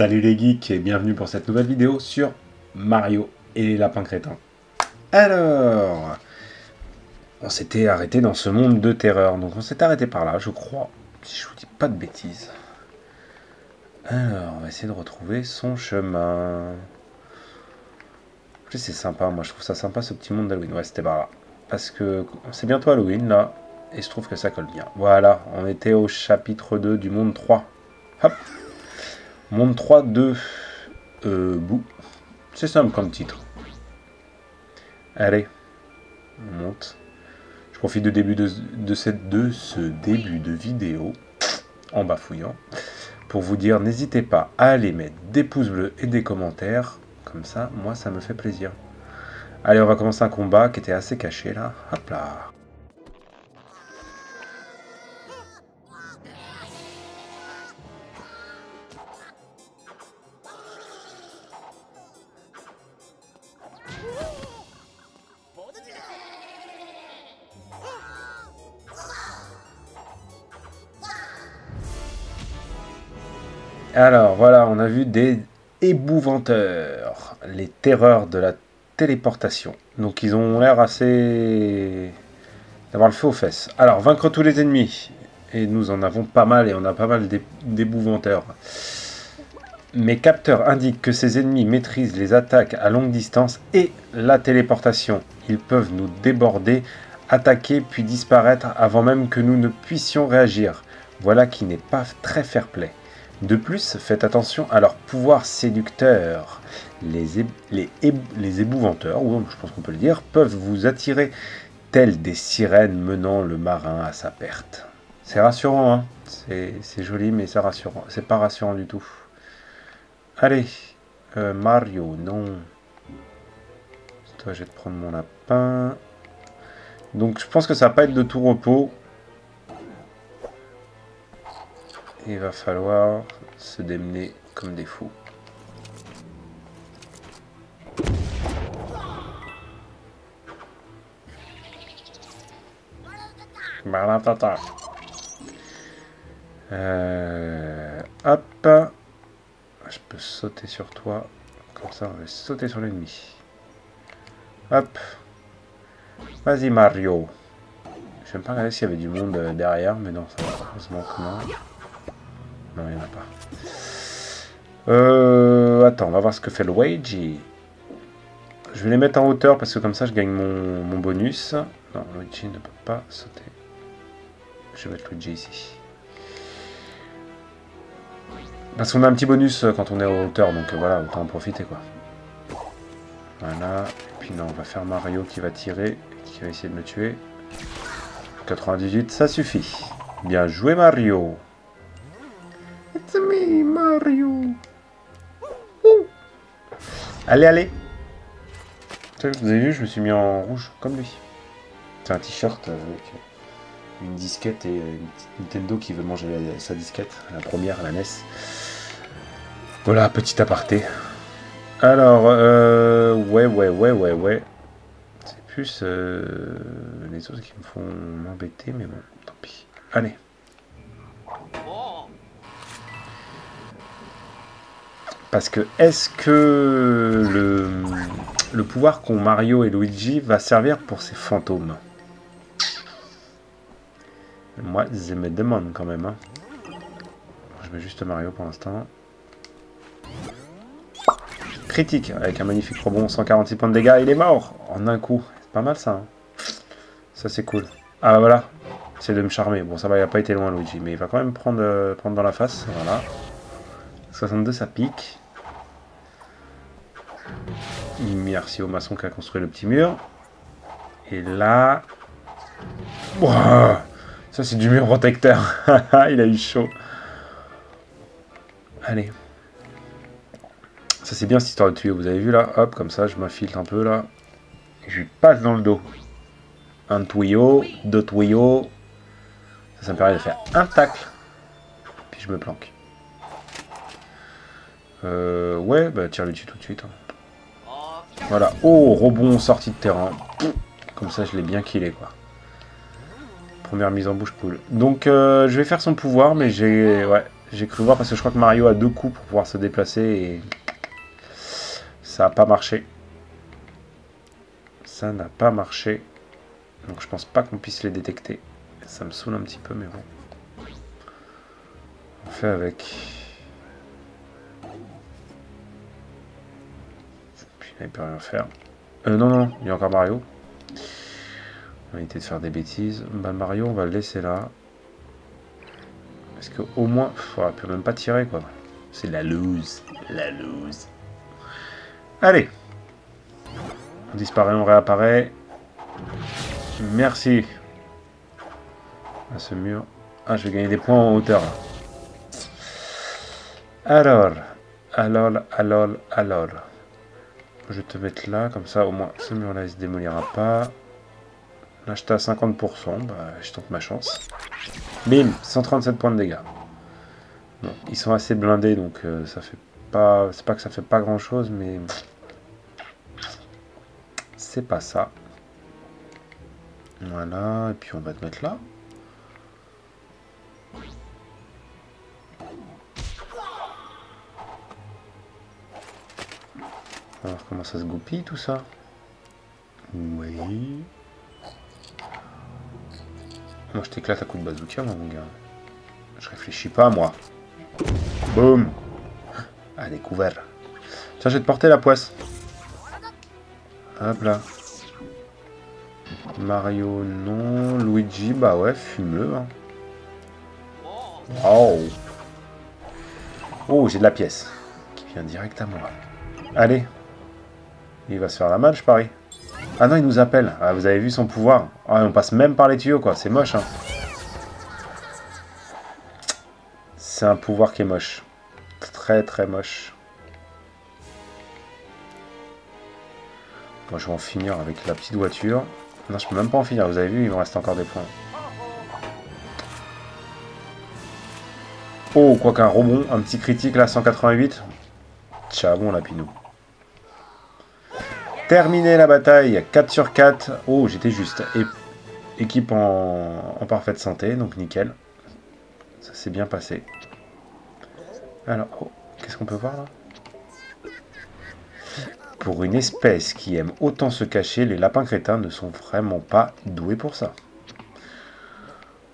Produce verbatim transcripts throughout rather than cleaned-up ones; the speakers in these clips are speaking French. Salut les geeks et bienvenue pour cette nouvelle vidéo sur Mario et les Lapins Crétins. Alors, on s'était arrêté dans ce monde de terreur, donc on s'est arrêté par là, je crois, si je vous dis pas de bêtises. Alors, on va essayer de retrouver son chemin. C'est sympa, moi je trouve ça sympa ce petit monde d'Halloween. Ouais, c'était par là, parce que c'est bientôt Halloween là, et je trouve que ça colle bien. Voilà, on était au chapitre deux du monde trois. Hop. Monde trois de euh, bout. C'est simple comme titre. Allez, on monte. Je profite de, début de, de, cette, de ce début de vidéo, en bafouillant, pour vous dire, n'hésitez pas à aller mettre des pouces bleus et des commentaires. Comme ça, moi, ça me fait plaisir. Allez, on va commencer un combat qui était assez caché, là. Hop là. Alors voilà, on a vu des ébouvanteurs, les terreurs de la téléportation. Donc ils ont l'air assez d'avoir le feu aux fesses. Alors vaincre tous les ennemis, et nous en avons pas mal, et on a pas mal d'ébouvanteurs. Mes capteurs indiquent que ces ennemis maîtrisent les attaques à longue distance et la téléportation. Ils peuvent nous déborder, attaquer puis disparaître avant même que nous ne puissions réagir. Voilà qui n'est pas très fair-play. De plus, faites attention à leur pouvoir séducteur. Les, les, les ébouvanteurs, ou je pense qu'on peut le dire, peuvent vous attirer tels des sirènes menant le marin à sa perte. C'est rassurant, hein, c'est joli, mais c'est rassurant. C'est pas rassurant du tout. Allez, euh, Mario, non. Toi, je vais te prendre mon lapin. Donc, je pense que ça va pas être de tout repos. Il va falloir se démener comme des fous. Balatata. Euh, hop. Je peux sauter sur toi. Comme ça, on va sauter sur l'ennemi. Hop. Vas-y, Mario. Je vais même pas regarder s'il y avait du monde derrière, mais non, ça va. Heureusement que non. Non, il n'y en a pas. Euh, attends, on va voir ce que fait le Luigi. Je vais les mettre en hauteur parce que comme ça je gagne mon, mon bonus. Non, Luigi ne peut pas sauter. Je vais mettre Luigi ici. Parce qu'on a un petit bonus quand on est en hauteur, donc voilà, autant en profiter quoi. Voilà, et puis non, on va faire Mario qui va tirer, qui va essayer de me tuer. quatre-vingt-dix-huit, ça suffit. Bien joué Mario. It's me, Mario. Ouh. Allez, allez. Vous avez vu, je me suis mis en rouge, comme lui. C'est un t-shirt avec une disquette et une Nintendo qui veut manger sa disquette, la première, la N E S. Voilà, petit aparté. Alors, euh, ouais, ouais, ouais, ouais, ouais. C'est plus euh, les autres qui me font m'embêter, mais bon, tant pis. Allez. Parce que est-ce que le, le pouvoir qu'ont Mario et Luigi va servir pour ces fantômes? Moi, je me demande quand même. Hein. Je mets juste Mario pour l'instant. Critique, avec un magnifique rebond, cent quarante-six points de dégâts, il est mort en un coup. C'est pas mal ça. Hein. Ça c'est cool. Ah bah voilà, c'est de me charmer. Bon ça va, il a pas été loin Luigi, mais il va quand même prendre, euh, prendre dans la face. Voilà. soixante-deux ça pique. Merci au maçon qui a construit le petit mur. Et là... Wow, ça c'est du mur protecteur. Il a eu chaud. Allez. Ça c'est bien cette histoire de tuyau. Vous avez vu là, hop, comme ça je m'infiltre un peu là. Et je lui passe dans le dos. Un tuyau, deux tuyaux. Ça, ça me permet de faire un tacle. Puis je me planque. Euh, ouais, bah tire le dessus tout de suite. Hein. Voilà. Oh, rebond sortie de terrain. Comme ça, je l'ai bien killé, quoi. Première mise en bouche cool. Donc, euh, je vais faire son pouvoir, mais j'ai ouais, J'ai cru voir parce que je crois que Mario a deux coups pour pouvoir se déplacer et ça n'a pas marché. Ça n'a pas marché. Donc je pense pas qu'on puisse les détecter. Ça me saoule un petit peu mais bon. On fait avec. Puis là il peut rien faire. Euh non non, il y a encore Mario. On va éviter de faire des bêtises. Bah Mario on va le laisser là. Parce que au moins, on ne peut même pas tirer quoi. C'est la lose, la lose. Allez, on disparaît, on réapparaît. Merci. À ce mur. Ah, je vais gagner des points en hauteur. Alors, alors, alors, alors. Je vais te mettre là, comme ça au moins ce mur-là il se démolira pas. Là, j'étais à cinquante pour cent. Bah, je tente ma chance. Bim, cent trente-sept points de dégâts. Bon, ils sont assez blindés, donc euh, ça fait pas. C'est pas que ça fait pas grand chose, mais c'est pas ça. Voilà, et puis on va te mettre là. On va voir comment ça se goupille tout ça. Oui. Moi je t'éclate à coup de bazooka moi mon gars. Je réfléchis pas moi. Boum. À découvert. Tiens je vais te porter la poisse. Hop là. Mario non. Luigi bah ouais fume-le hein. Oh. Oh j'ai de la pièce. Qui vient direct à moi. Allez. Il va se faire la malle je parie. Ah non, il nous appelle. Ah, vous avez vu son pouvoir. Ah, on passe même par les tuyaux, quoi. C'est moche, hein. C'est un pouvoir qui est moche. Très, très moche. Moi, je vais en finir avec la petite voiture. Non, je peux même pas en finir. Vous avez vu, il me reste encore des points. Oh, quoi qu'un rebond. Un petit critique, là, cent quatre-vingt-huit. Tcha, bon, la Pinou. Terminé la bataille, quatre sur quatre. Oh, j'étais juste. É équipe en, en parfaite santé, donc nickel. Ça s'est bien passé. Alors, oh, qu'est-ce qu'on peut voir là? Pour une espèce qui aime autant se cacher, les lapins crétins ne sont vraiment pas doués pour ça.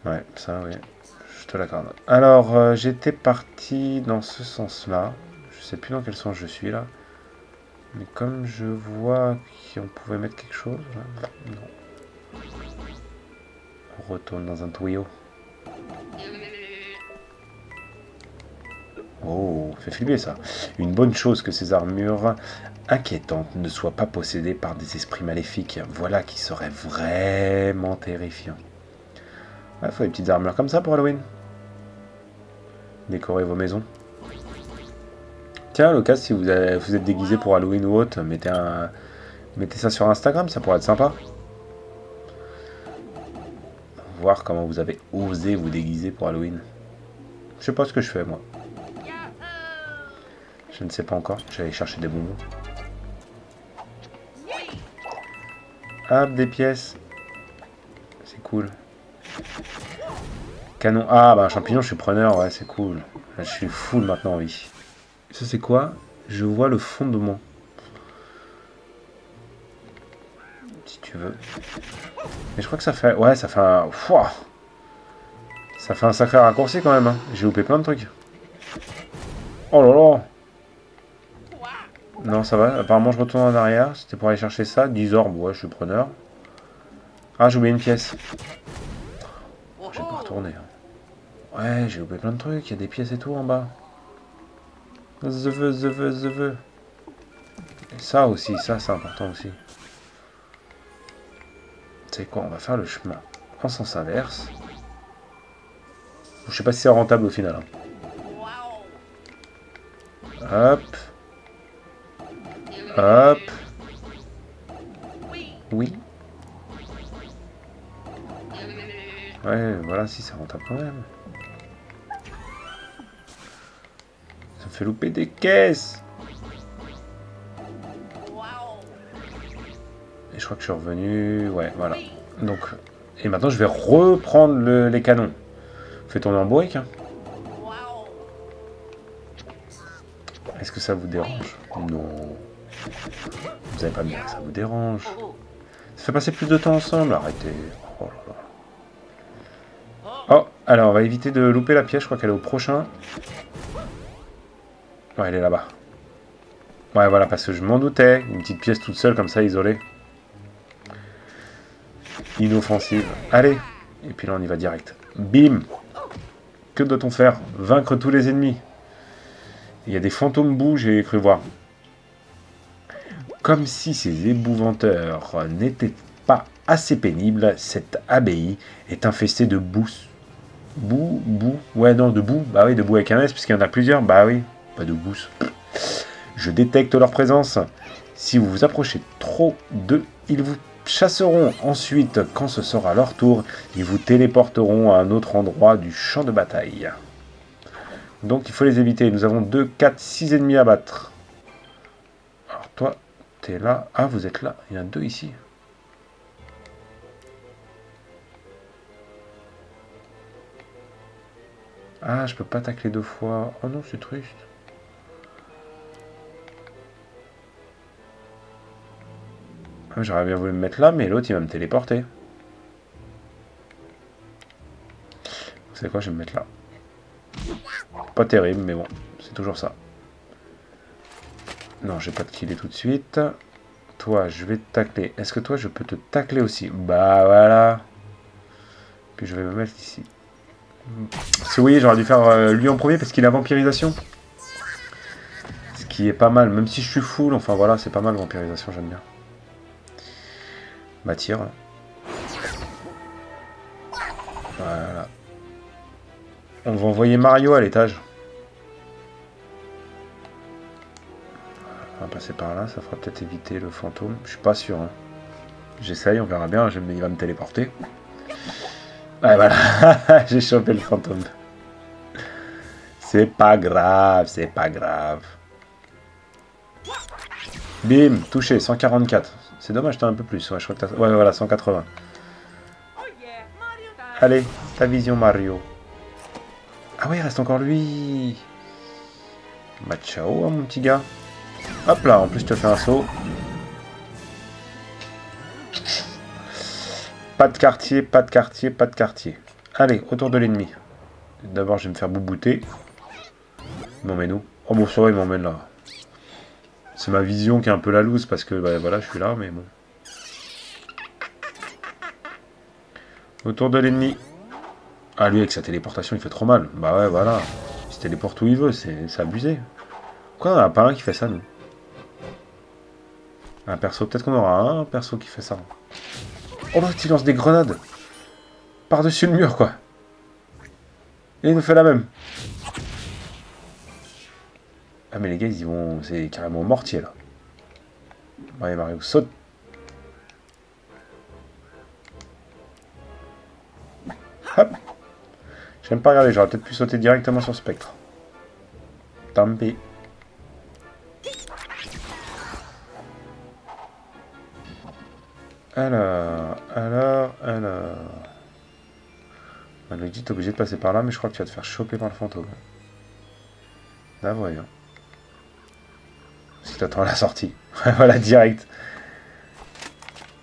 Ouais, ça, ouais. Je te l'accorde. Alors, euh, j'étais parti dans ce sens-là. Je sais plus dans quel sens je suis là. Mais comme je vois qu'on pouvait mettre quelque chose, là, non. On retourne dans un tuyau. Oh, fait flipper ça. Une bonne chose que ces armures inquiétantes ne soient pas possédées par des esprits maléfiques. Voilà qui serait vraiment terrifiant. Ah, faut des petites armures comme ça pour Halloween. Décorez vos maisons. Tiens, à l'occasion, si vous, avez, vous êtes déguisé pour Halloween ou autre, mettez, un, mettez ça sur Instagram, ça pourrait être sympa. Voir comment vous avez osé vous déguiser pour Halloween. Je sais pas ce que je fais, moi. Je ne sais pas encore. J'allais chercher des bonbons. Hop, des pièces. C'est cool. Canon. Ah, bah, un champignon, je suis preneur, ouais, c'est cool. Je suis full maintenant, oui. Ça c'est quoi? Je vois le fondement. Si tu veux. Mais je crois que ça fait... Ouais, ça fait un... Ouah, ça fait un sacré raccourci quand même. Hein. J'ai loupé plein de trucs. Oh là là. Non, ça va. Apparemment, je retourne en arrière. C'était pour aller chercher ça. dix orbes. Ouais, je suis preneur. Ah, j'ai oublié une pièce. Oh, j'ai pas retourné. Ouais, j'ai loupé plein de trucs. Il y a des pièces et tout en bas. Je veux, je veux, je veux. Et ça aussi, ça c'est important aussi. C'est quoi? On va faire le chemin en sens inverse. Je sais pas si c'est rentable au final. Hop. Hop. Oui. Ouais, voilà, si c'est rentable quand même. Fait louper des caisses. Et je crois que je suis revenu. Ouais, voilà. Donc, et maintenant je vais reprendre le, les canons. Fais tourner en bourrique. Hein. Est-ce que ça vous dérange? Non. Vous n'allez pas me dire que ça vous dérange. Ça fait passer plus de temps ensemble, arrêtez. Oh là là. Oh, alors on va éviter de louper la pièce, je crois qu'elle est au prochain. Ouais, elle est là-bas. Ouais, voilà, parce que je m'en doutais. Une petite pièce toute seule, comme ça, isolée. Inoffensive. Allez. Et puis là, on y va direct. Bim. Que doit-on faire? Vaincre tous les ennemis. Il y a des fantômes boue, j'ai cru voir. Comme si ces ébouvanteurs n'étaient pas assez pénibles, cette abbaye est infestée de boue. Boue, boue, ouais non, de boue, bah oui, de boue avec un S, puisqu'il y en a plusieurs, bah oui, pas de boue. Je détecte leur présence. Si vous vous approchez trop d'eux, ils vous chasseront. Ensuite, quand ce sera leur tour, ils vous téléporteront à un autre endroit du champ de bataille. Donc il faut les éviter. Nous avons deux, quatre, six ennemis à battre. Alors toi, t'es là. Ah, vous êtes là. Il y en a deux ici. Ah, je peux pas tacler deux fois. Oh non, c'est triste. J'aurais bien voulu me mettre là, mais l'autre il va me téléporter. Vous savez quoi, je vais me mettre là. Pas terrible, mais bon, c'est toujours ça. Non, j'ai pas de killer tout de suite. Toi, je vais te tacler. Est-ce que toi, je peux te tacler aussi? Bah voilà. Puis je vais me mettre ici. Si vous voyez, j'aurais dû faire euh, lui en premier parce qu'il a vampirisation. Ce qui est pas mal, même si je suis full. Enfin voilà, c'est pas mal vampirisation, j'aime bien. M'attire. Voilà. On va envoyer Mario à l'étage. On va passer par là, ça fera peut-être éviter le fantôme. Je suis pas sûr. Hein. J'essaye, on verra bien. Il va me téléporter. Ouais, voilà. J'ai chopé le fantôme. C'est pas grave, c'est pas grave. Bim, touché, cent quarante-quatre. C'est dommage, t'as un peu plus. Ouais, je crois que t'as... Ouais, voilà, cent quatre-vingts. Allez, ta vision, Mario. Ah ouais, il reste encore lui. Bah ciao, hein, mon petit gars. Hop là, en plus, je te fais un saut. Pas de quartier, pas de quartier, pas de quartier. Allez, autour de l'ennemi. D'abord, je vais me faire boubouter. Il m'emmène où? Oh, bon, ça va, il m'emmène là. C'est ma vision qui est un peu la loose parce que bah, voilà, je suis là, mais bon. Autour de l'ennemi. Ah, lui, avec sa téléportation, il fait trop mal. Bah ouais, voilà. Il se téléporte où il veut, c'est abusé. Pourquoi on n'a pas un qui fait ça, nous? Un perso, peut-être qu'on aura un perso qui fait ça. Oh là, il lance des grenades. Par-dessus le mur, quoi. Et il nous fait la même. Ah mais les gars, ils y vont, c'est carrément mortier là. Allez Mario, saute. Hop. J'aime pas regarder, j'aurais peut-être pu sauter directement sur Spectre. Tant pis. Alors, alors, alors... Luigi, t'es obligé de passer par là, mais je crois que tu vas te faire choper par le fantôme. Là, voyons. Si t'attends à la sortie. Voilà, direct.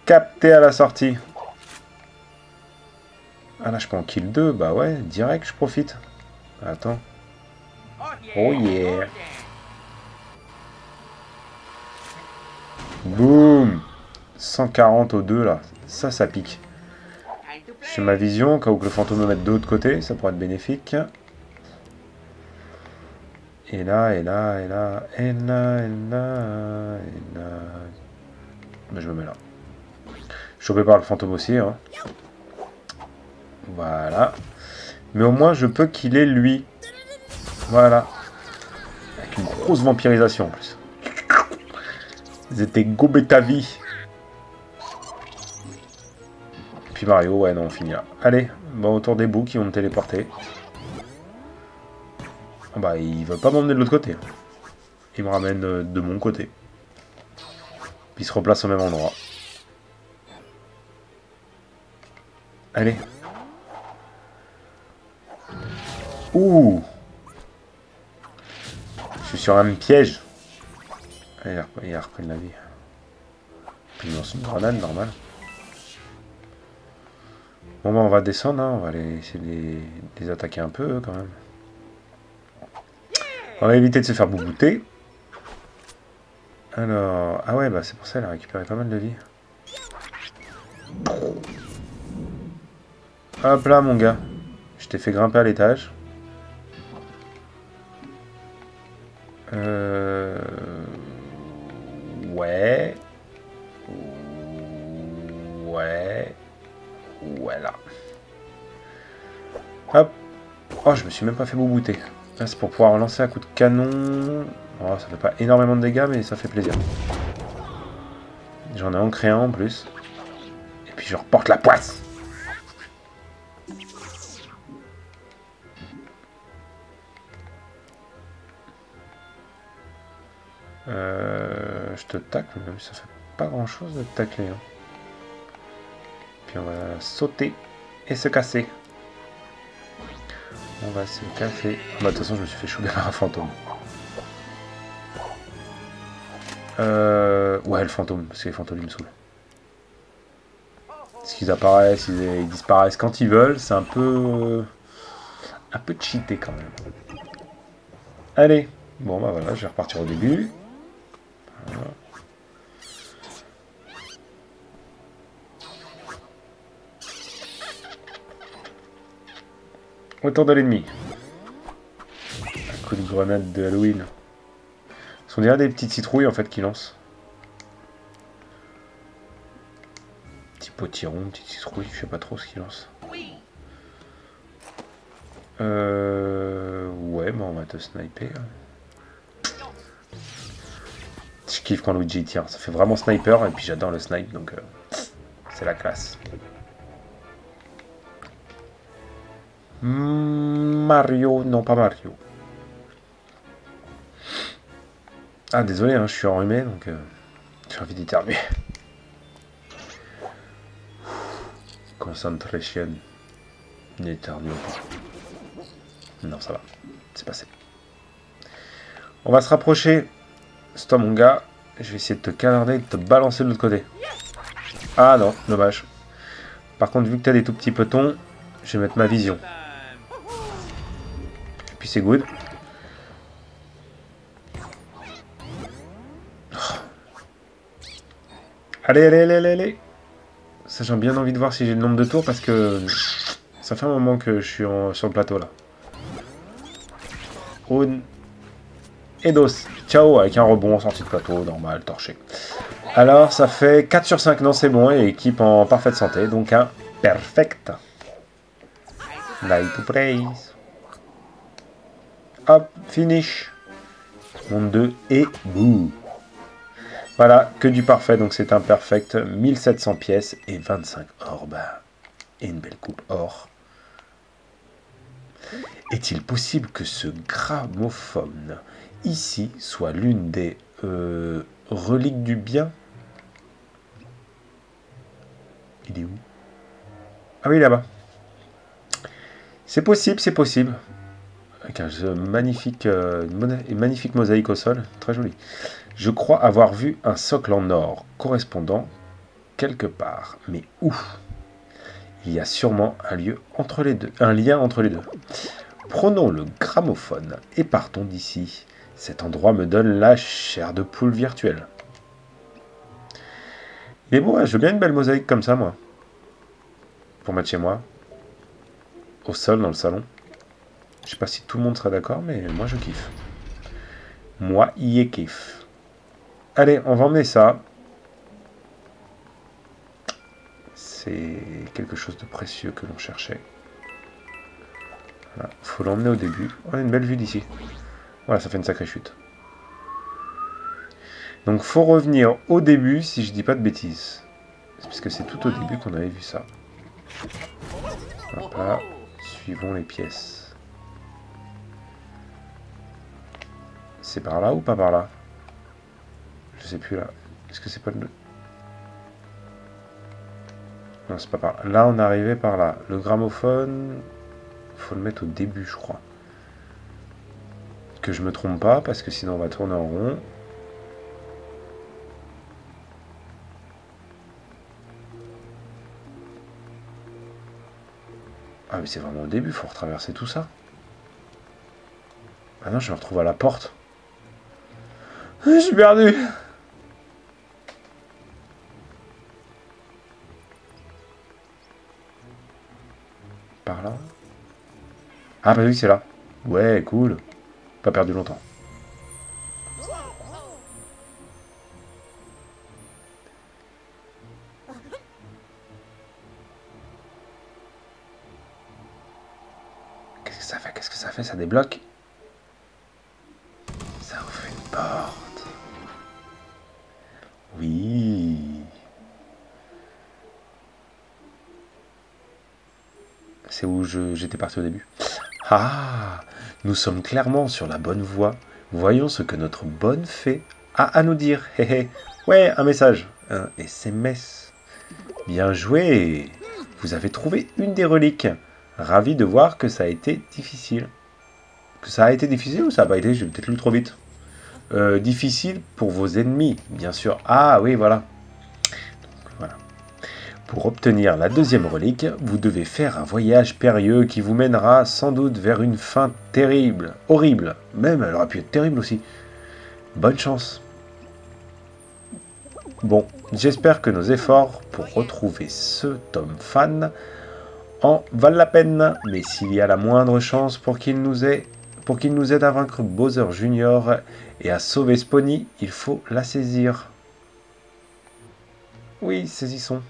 Capté à la sortie. Ah là, je peux en kill deux. Bah ouais, direct, je profite. Attends. Oh yeah. Boum. cent quarante au deux, là. Ça, ça pique. J'ai ma vision, quand le fantôme me mette de l'autre côté. Ça pourrait être bénéfique. Et là, et là, et là, et là, et là, et là... Ben, je me mets là. Chopé par le fantôme aussi. Hein. Voilà. Mais au moins, je peux qu'il ait lui. Voilà. Avec une grosse vampirisation en plus. Ils étaient gobés ta vie. Puis Mario, ouais, non, on finit là. Allez, bon, autour des bouts qui vont me téléporter. Bah, il veut pas m'emmener de l'autre côté. Il me ramène de, de mon côté. Puis il se replace au même endroit. Allez. Ouh. suis sur un piège. Ah, il, a repris, il a repris la vie. Il lance une grenade, normal. Bon bah on va descendre, hein. On va aller essayer de les, de les attaquer un peu, eux, quand même. On va éviter de se faire boubouter. Alors... Ah ouais, bah c'est pour ça qu'elle a récupéré pas mal de vie. Hop là, mon gars. Je t'ai fait grimper à l'étage. Euh... Ouais... Ouais... Voilà. Hop. Oh, je me suis même pas fait boubouter. Là, c'est pour pouvoir lancer un coup de canon. Oh, ça fait pas énormément de dégâts, mais ça fait plaisir. J'en ai en créé un en plus. Et puis je reporte la poisse. Euh, je te tacle, même si ça fait pas grand chose de te tacler. Hein. Puis on va sauter et se casser. On va se casser. Bah, de toute façon, je me suis fait chouber par un fantôme. Euh... Ouais, le fantôme, parce que les fantômes me saoulent. Parce qu'ils apparaissent, ils, ils disparaissent quand ils veulent, c'est un peu... Un peu cheaté quand même. Allez. Bon, bah voilà, je vais repartir au début. Voilà. Autour de l'ennemi. Un coup de grenade de Halloween. Ce sont déjà des petites citrouilles en fait qui lancent. Petit potiron, petite citrouille, je sais pas trop ce qu'ils lancent. Euh... Ouais, bon, on va te sniper. Je kiffe quand Luigi tire, ça fait vraiment sniper et puis j'adore le snipe donc euh, c'est la classe. Mario, non pas Mario. Ah désolé, hein, je suis enrhumé donc euh, j'ai envie d'éternuer. Concentration. N'éternue pas. Non ça va, c'est passé. On va se rapprocher. Stop mon gars, je vais essayer de te canarder et de te balancer de l'autre côté. Ah non, dommage. Par contre vu que t'as des tout petits petons, je vais mettre ma vision. Puis c'est good. Oh. Allez, allez, allez, allez, allez. Ça, j'ai bien envie de voir si j'ai le nombre de tours parce que ça fait un moment que je suis en... sur le plateau là. Un... Et dos. Ciao, avec un rebond en sortie de plateau, normal, torché. Alors, ça fait quatre sur cinq, non, c'est bon, et équipe en parfaite santé, donc un perfect. Light to praise. Hop, finish. Monde deux et boum. Voilà, que du parfait, donc c'est un perfect. mille sept cents pièces et vingt-cinq orbes. Et une belle coupe or. Est-il possible que ce gramophone, ici, soit l'une des euh, reliques du bien? Il est où? Ah oui, là-bas. C'est possible, c'est possible. Avec un jeu magnifique, euh, une magnifique mosaïque au sol, très joli. Je crois avoir vu un socle en or correspondant quelque part, mais où? Il y a sûrement un lieu entre les deux, un lien entre les deux. Prenons le gramophone et partons d'ici. Cet endroit me donne la chair de poule virtuelle. Il est beau, hein, je veux bien une belle mosaïque comme ça, moi. Pour mettre chez moi, au sol dans le salon. Je sais pas si tout le monde sera d'accord, mais moi je kiffe. Moi, y est kiffe. Allez, on va emmener ça. C'est quelque chose de précieux que l'on cherchait. Voilà, faut l'emmener au début. On a une belle vue d'ici. Voilà, ça fait une sacrée chute. Donc, faut revenir au début, si je dis pas de bêtises. Parce que c'est tout au début qu'on avait vu ça. Hop là, suivons les pièces. C'est par là ou pas par là? Je sais plus là. Est-ce que c'est pas le... Non, c'est pas par là. Là, on est arrivé par là. Le gramophone... Faut le mettre au début, je crois. que je me trompe pas, parce que sinon on va tourner en rond. Ah mais c'est vraiment au début, faut retraverser tout ça. Ah non, je me retrouve à la porte. Je suis perdu. Par là. Ah bah oui, c'est là. Ouais, cool. Pas perdu longtemps. Qu'est-ce que ça fait? Qu'est-ce que ça fait? Ça débloque? Ça ouvre une porte. Oui. C'est où j'étais parti au début. Ah, nous sommes clairement sur la bonne voie. Voyons ce que notre bonne fée a à nous dire. Ouais, un message. Un S M S. Bien joué. Vous avez trouvé une des reliques. Ravi de voir que ça a été difficile. Que ça a été difficile ou ça n'a pas été? J'ai peut-être lu trop vite. Euh, difficile pour vos ennemis, bien sûr. Ah oui, voilà. Pour obtenir la deuxième relique, vous devez faire un voyage périlleux qui vous mènera sans doute vers une fin terrible, horrible. Même, elle aurait pu être terrible aussi. Bonne chance. Bon, j'espère que nos efforts pour retrouver ce tome fan en valent la peine. Mais s'il y a la moindre chance pour qu'il nous ait, pour qu'il nous aide à vaincre Bowser Junior et à sauver Spony, il faut la saisir. Oui, saisissons.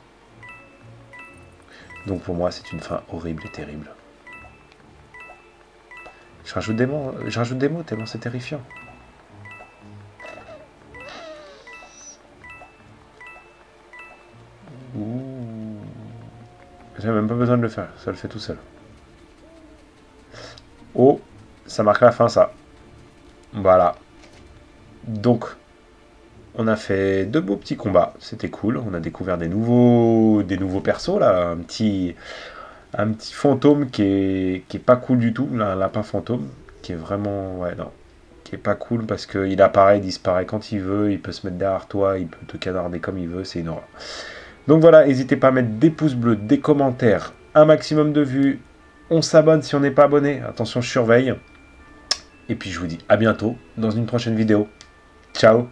Donc pour moi, c'est une fin horrible et terrible. Je rajoute des mots, je rajoute des mots tellement c'est terrifiant. J'ai même pas besoin de le faire, ça le fait tout seul. Oh, ça marque la fin, ça. Voilà. Donc, on a fait deux beaux petits combats, c'était cool. On a découvert des nouveaux, des nouveaux persos là, un petit, un petit fantôme qui est, qui est pas cool du tout, là, un lapin fantôme qui est vraiment, ouais non, qui est pas cool parce qu'il apparaît, disparaît quand il veut, il peut se mettre derrière toi, il peut te canarder comme il veut, c'est une horreur. Donc voilà, n'hésitez pas à mettre des pouces bleus, des commentaires, un maximum de vues. On s'abonne si on n'est pas abonné, attention je surveille. Et puis je vous dis à bientôt dans une prochaine vidéo. Ciao.